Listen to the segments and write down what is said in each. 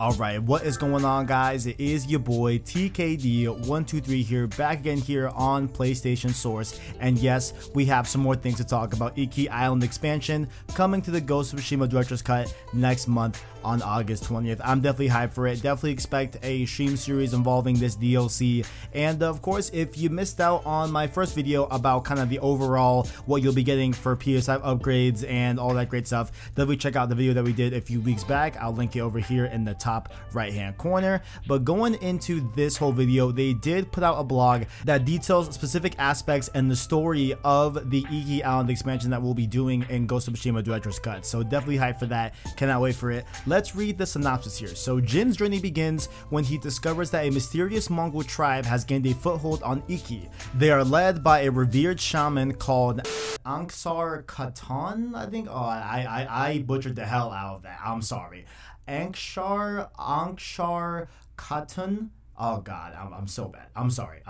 Alright, what is going on, guys? It is your boy TKD123 here, back again here on PlayStation Source. And yes, we have some more things to talk about. Iki Island expansion coming to the Ghost of Tsushima Director's Cut next month on August 20th. I'm definitely hyped for it. Definitely expect a stream series involving this DLC. And of course, if you missed out on my first video about kind of the overall, what you'll be getting for PS5 upgrades and all that great stuff, definitely check out the video that we did a few weeks back. I'll link it over here in the top right hand corner. But going into this whole video, they did put out a blog that details specific aspects and the story of the Iki Island expansion that we'll be doing in Ghost of Tsushima Director's Cut. So definitely hyped for that. Cannot wait for it. Let's read the synopsis here. So Jin's journey begins when he discovers that a mysterious Mongol tribe has gained a foothold on Iki. They are led by a revered shaman called Ankhsar Khatun, I think. Oh, I butchered the hell out of that. I'm sorry. Ankhsar Khatun. Oh god, I'm so bad. I'm sorry.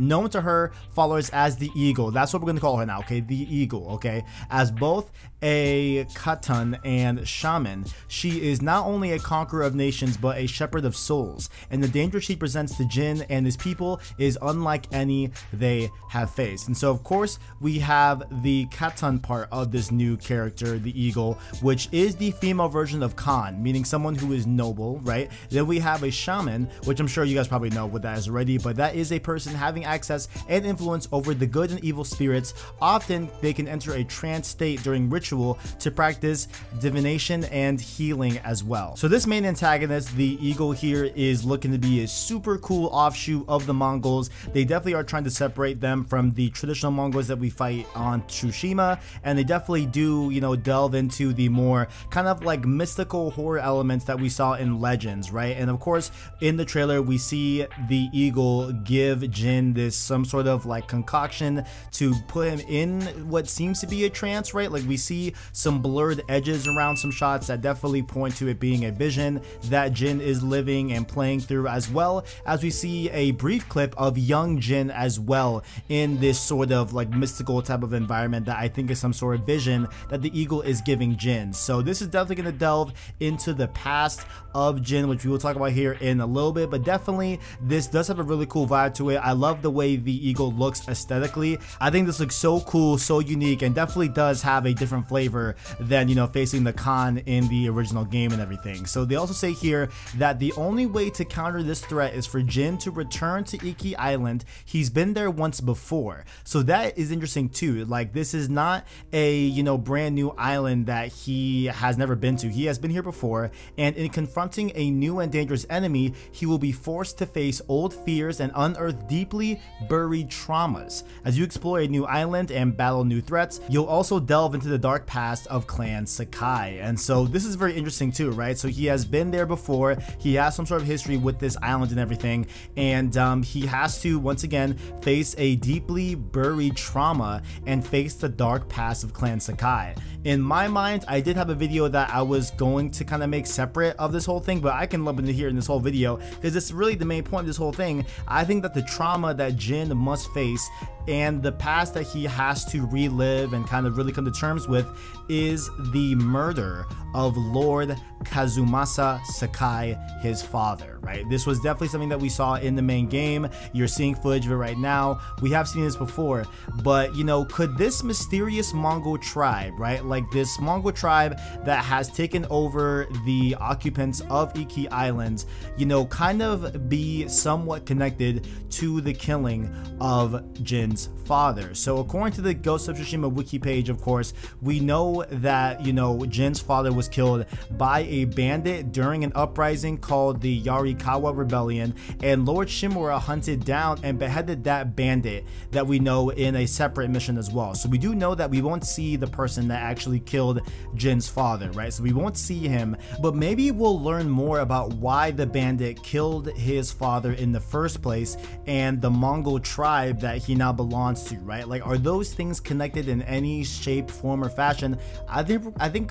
Known to her followers as the Eagle. That's what we're gonna call her now, okay? The Eagle, okay? As both a Khatun and shaman, she is not only a conqueror of nations, but a shepherd of souls. And the danger she presents to Jin and his people is unlike any they have faced. And so, of course, we have the Khatun part of this new character, the Eagle, which is the female version of Khan, meaning someone who is noble, right? Then we have a shaman, which I'm sure you guys probably know what that is already, but that is a person having access and influence over the good and evil spirits. Often they can enter a trance state during ritual to practice divination and healing as well. So this main antagonist, the Eagle here, is looking to be a super cool offshoot of the Mongols. They definitely are trying to separate them from the traditional Mongols that we fight on Tsushima, and they definitely do, you know, delve into the more kind of like mystical horror elements that we saw in Legends, right? And of course, in the trailer, we see the Eagle give Jin this some sort of like concoction to put him in what seems to be a trance, right? Like we see some blurred edges around some shots that definitely point to it being a vision that Jin is living and playing through, as well as we see a brief clip of young Jin as well in this sort of like mystical type of environment that I think is some sort of vision that the Eagle is giving Jin. So this is definitely going to delve into the past of Jin, which we will talk about here in a little bit, but definitely this does have a really cool vibe to it. I love the way the Eagle looks aesthetically. I think this looks so cool, so unique, and definitely does have a different flavor than, you know, facing the Khan in the original game and everything. So they also say here that the only way to counter this threat is for Jin to return to Iki Island. He's been there once before, so that is interesting too. Like, this is not a, you know, brand new island that he has never been to. He has been here before, and in confronting a new and dangerous enemy, he will be forced to face old fears and unearth deeply buried traumas. As you explore a new island and battle new threats, you'll also delve into the dark past of Clan Sakai. And so this is very interesting too, right? So he has been there before, he has some sort of history with this island and everything, and he has to once again face a deeply buried trauma and face the dark past of Clan Sakai. In my mind, I did have a video that I was going to kind of make separate of this whole thing, but I can lump into here in this whole video, because it's really the main point of this whole thing. I think that the trauma that Jin must face and the past that he has to relive and kind of really come to terms with is the murder of Lord Kazumasa Sakai, his father, right? This was definitely something that we saw in the main game. You're seeing footage of it right now. We have seen this before, but, you know, could this mysterious Mongol tribe, right? Like this Mongol tribe that has taken over the occupants of Iki Island, you know, kind of be somewhat connected to the killing of Jin's father? So according to the Ghost of Tsushima wiki page, of course, we know that, you know, Jin's father was killed by a bandit during an uprising called the Yarikawa rebellion, and Lord Shimura hunted down and beheaded that bandit that we know in a separate mission as well. So we do know that we won't see the person that actually killed Jin's father, right? So we won't see him, but maybe we'll learn more about why the bandit killed his father in the first place and the Mongol tribe that he now belongs to, right? Like, are those things connected in any shape, form, or fashion? I think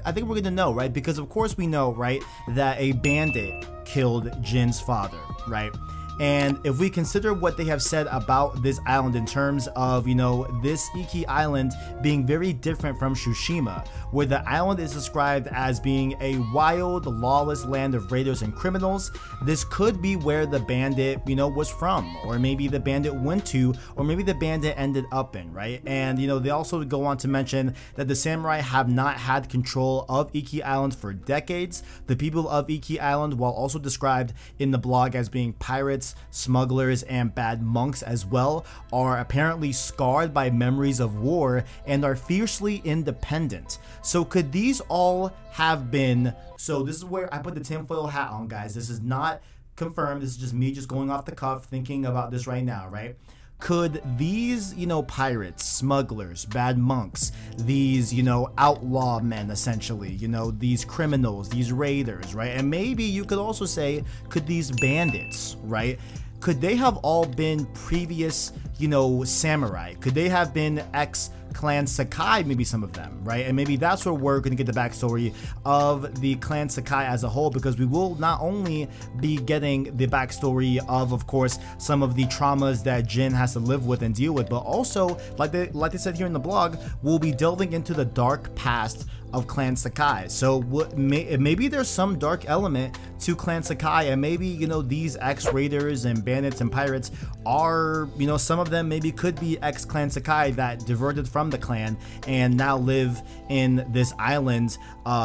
we're gonna know, right? Because of course we know, right, that a bandit killed Jin's father, right? And if we consider what they have said about this island in terms of, you know, this Iki Island being very different from Tsushima, where the island is described as being a wild, lawless land of raiders and criminals, this could be where the bandit, you know, was from, or maybe the bandit went to, or maybe the bandit ended up in, right? And, you know, they also go on to mention that the samurai have not had control of Iki Island for decades. The people of Iki Island, while also described in the blog as being pirates, smugglers, and bad monks as well, are apparently scarred by memories of war and are fiercely independent. So could these all have been... So this is where I put the tinfoil hat on, guys. This is not confirmed. This is just me just going off the cuff thinking about this right now, right? Could these, you know, pirates, smugglers, bad monks, these, you know, outlaw men essentially, you know, these criminals, these raiders, right? And maybe you could also say, could these bandits, right? Could they have all been previous, you know, samurai? Could they have been ex-Clan Sakai, maybe some of them, right? And maybe that's where we're going to get the backstory of the Clan Sakai as a whole, because we will not only be getting the backstory of course, some of the traumas that Jin has to live with and deal with, but also, like they said here in the blog, we'll be delving into the dark past of Clan Sakai. So maybe there's some dark element to Clan Sakai, and maybe, you know, these ex-raiders and bandits and pirates are, you know, some of them maybe could be ex-Clan Sakai that diverted from the clan and now live in this island,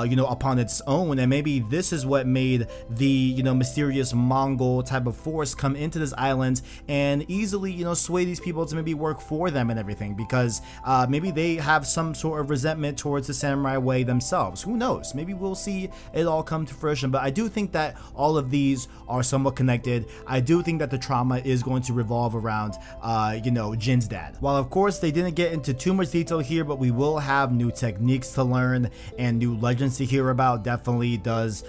you know, upon its own. And maybe this is what made the, you know, mysterious Mongol type of force come into this island and easily, you know, sway these people to maybe work for them and everything, because maybe they have some sort of resentment towards the samurai themselves. Who knows? Maybe we'll see it all come to fruition, but I do think that all of these are somewhat connected. I do think that the trauma is going to revolve around, you know, Jin's dad. While of course they didn't get into too much detail here, but we will have new techniques to learn and new legends to hear about. Definitely does,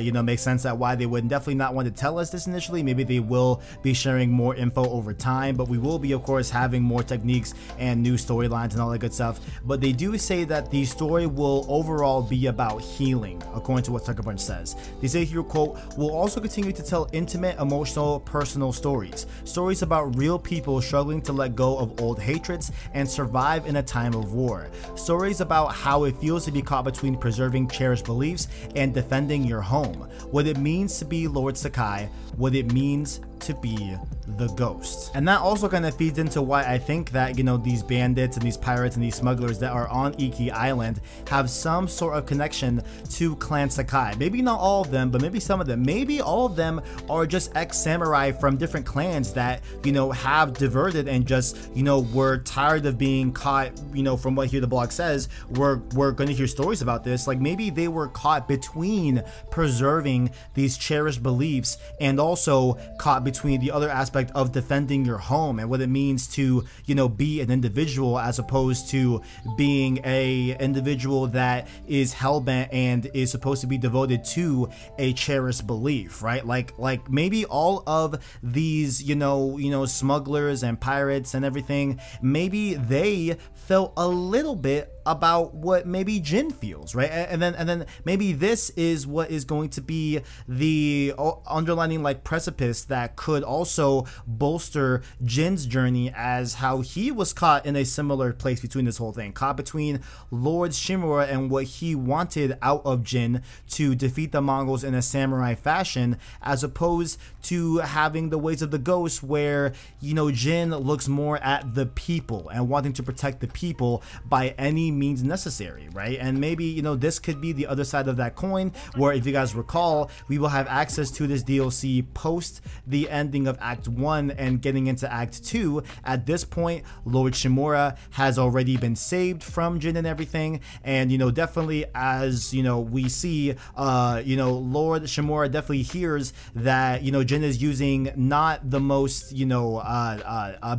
you know, make sense that why they would definitely not want to tell us this initially. Maybe they will be sharing more info over time, but we will be of course having more techniques and new storylines and all that good stuff. But they do say that the story will overall be about healing, according to what Sucker Punch says. They say here, quote, "We'll also continue to tell intimate, emotional, personal stories. Stories about real people struggling to let go of old hatreds and survive in a time of war. Stories about how it feels to be caught between preserving cherished beliefs and defending your home. What it means to be Lord Sakai. What it means to be the ghost." And that also kind of feeds into why I think that, you know, these bandits and these pirates and these smugglers that are on Iki Island have some sort of connection to Clan Sakai. Maybe not all of them, but maybe some of them. Maybe all of them are just ex-samurai from different clans that, you know, have diverted and just, you know, were tired of being caught, you know, from what here the blog says, we're going to hear stories about this. Like maybe they were caught between preserving these cherished beliefs and also caught between the other aspect of defending your home and what it means to, you know, be an individual as opposed to being a individual that is hellbent and is supposed to be devoted to a cherished belief, right? Like maybe all of these, you know, smugglers and pirates and everything, maybe they felt a little bit about what maybe Jin feels, right? And then maybe this is what is going to be the underlining like precipice that could also bolster Jin's journey, as how he was caught in a similar place between this whole thing, caught between Lord Shimura and what he wanted out of Jin to defeat the Mongols in a samurai fashion, as opposed to having the ways of the ghost, where, you know, Jin looks more at the people and wanting to protect the people by any means necessary, right? And maybe, you know, this could be the other side of that coin, where if you guys recall, we will have access to this DLC post the ending of Act 1 and getting into Act 2. At this point, Lord Shimura has already been saved from Jin and everything, and, you know, definitely, as, you know, we see, you know, Lord Shimura definitely hears that, you know, Jin is using not the most, you know,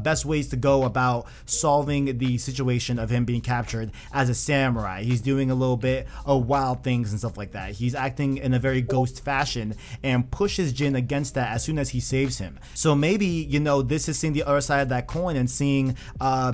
best ways to go about solving the situation of him being captured, as a samurai. He's doing a little bit of wild things and stuff like that. He's acting in a very ghost fashion and pushes Jin against that as soon as he saves him. So maybe, you know, this is seeing the other side of that coin and seeing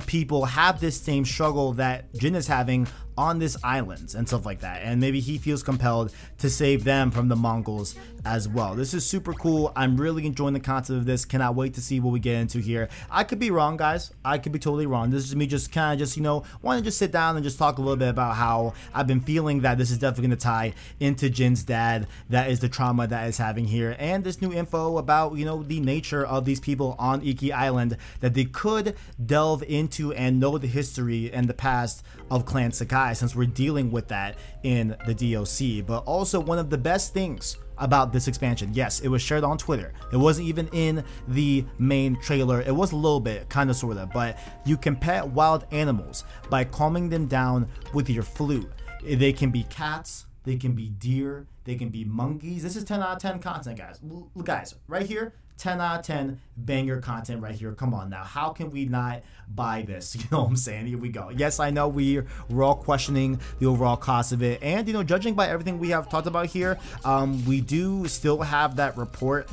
people have this same struggle that Jin is having on this island and stuff like that, and maybe he feels compelled to save them from the Mongols as well. This is super cool. I'm really enjoying the concept of this. Cannot wait to see what we get into here. I could be wrong, guys. I could be totally wrong. This is me just kind of just, you know, want to just sit down and just talk a little bit about how I've been feeling that this is definitely going to tie into Jin's dad. That is the trauma that is having here, and this new info about, you know, the nature of these people on Iki Island, that they could delve into and know the history and the past of Clan Sakai, since we're dealing with that in the DLC. But also, one of the best things about this expansion, yes, it was shared on Twitter, it wasn't even in the main trailer, it was a little bit, kind of, sort of, but you can pet wild animals by calming them down with your flute. They can be cats, they can be deer, they can be monkeys. This is 10 out of 10 content, guys. Guys, right here, 10 out of 10 banger content right here. Come on now, how can we not buy this? You know what I'm saying? Here we go. Yes, I know we're all questioning the overall cost of it, and, you know, judging by everything we have talked about here, we do still have that report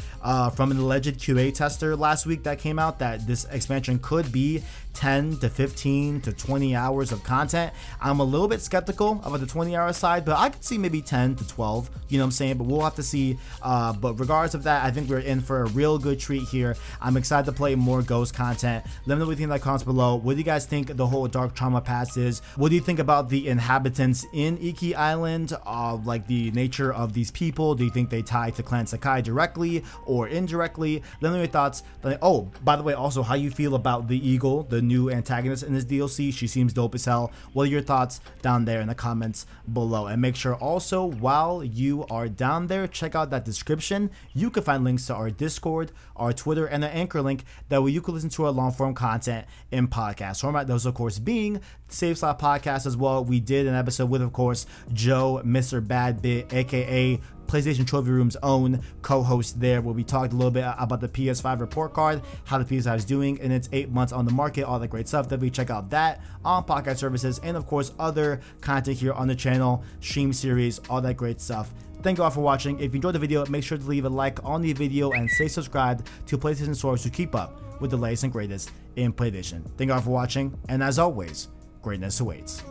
from an alleged QA tester last week that came out that this expansion could be 10 to 15 to 20 hours of content. I'm a little bit skeptical about the 20-hour side, but I could see maybe 10 to 12, you know what I'm saying? But we'll have to see. But regardless of that, I think we're in for a real good treat here. I'm excited to play more ghost content. Let me know what you think in the comments below. What do you guys think the whole dark trauma past is? What do you think about the inhabitants in Iki Island? Like the nature of these people? Do you think they tie to Clan Sakai directly or indirectly? Let me know your thoughts. Oh, by the way, also how you feel about the Eagle, the new antagonist in this DLC. She seems dope as hell. What are your thoughts down there in the comments below? And make sure also, while you are down there, check out that description. You can find links to our Discord, our Twitter, and the Anchor link. That way you can listen to our long form content in podcast format. Those, of course, being Save Slot Podcast as well. We did an episode with, of course, Joe Mr. Bad Bit, aka PlayStation Trophy Room's own co-host there, where we talked a little bit about the PS5 report card, how the PS5 is doing in its 8 months on the market, all that great stuff. That we check out that on podcast services, and of course other content here on the channel, stream series, all that great stuff. Thank you all for watching. If you enjoyed the video, make sure to leave a like on the video and stay subscribed to PlayStation Source to keep up with the latest and greatest in PlayStation. Thank you all for watching, and as always, greatness awaits.